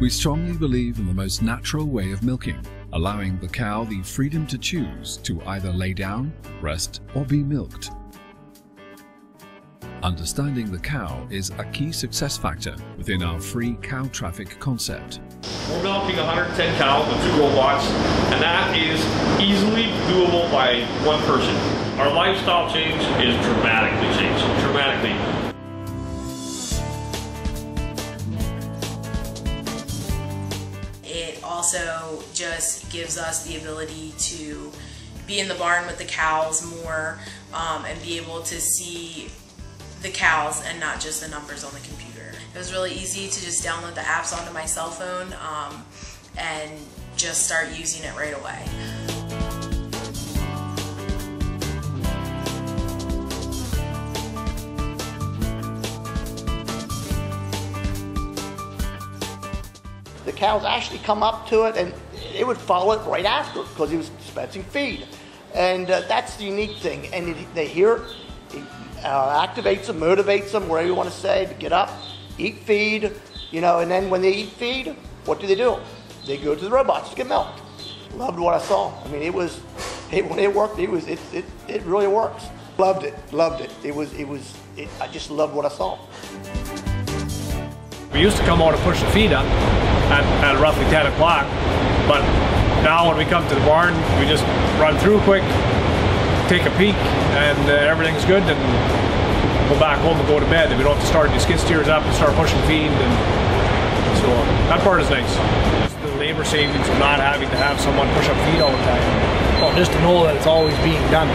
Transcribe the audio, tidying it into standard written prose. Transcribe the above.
We strongly believe in the most natural way of milking, allowing the cow the freedom to choose to either lay down, rest, or be milked. Understanding the cow is a key success factor within our free cow traffic concept. We're milking 110 cows with 2 robots, and that is easily doable by one person. Our lifestyle change is dramatically changed, dramatically. It also just gives us the ability to be in the barn with the cows more and be able to see the cows and not just the numbers on the computer. It was really easy to just download the apps onto my cell phone and just start using it right away. The cows actually come up to it and it would follow it right after because he was dispensing feed. And that's the unique thing. And they hear it. Activates them, motivates them, whatever you want to say, to get up, eat feed, you know, and then when they eat feed, what do? They go to the robots to get milked. Loved what I saw. I mean, when it worked, it really works. Loved it, loved it. I just loved what I saw. We used to come out and push the feed up at roughly 10 o'clock, but now when we come to the barn, we just run through quick, take a peek, and everything's good, and go back home and go to bed. And we don't have to start the skid steers up and start pushing feed, and so on. That part is nice. It's the labor savings of not having to have someone push up feed all the time. Well, just to know that it's always being done.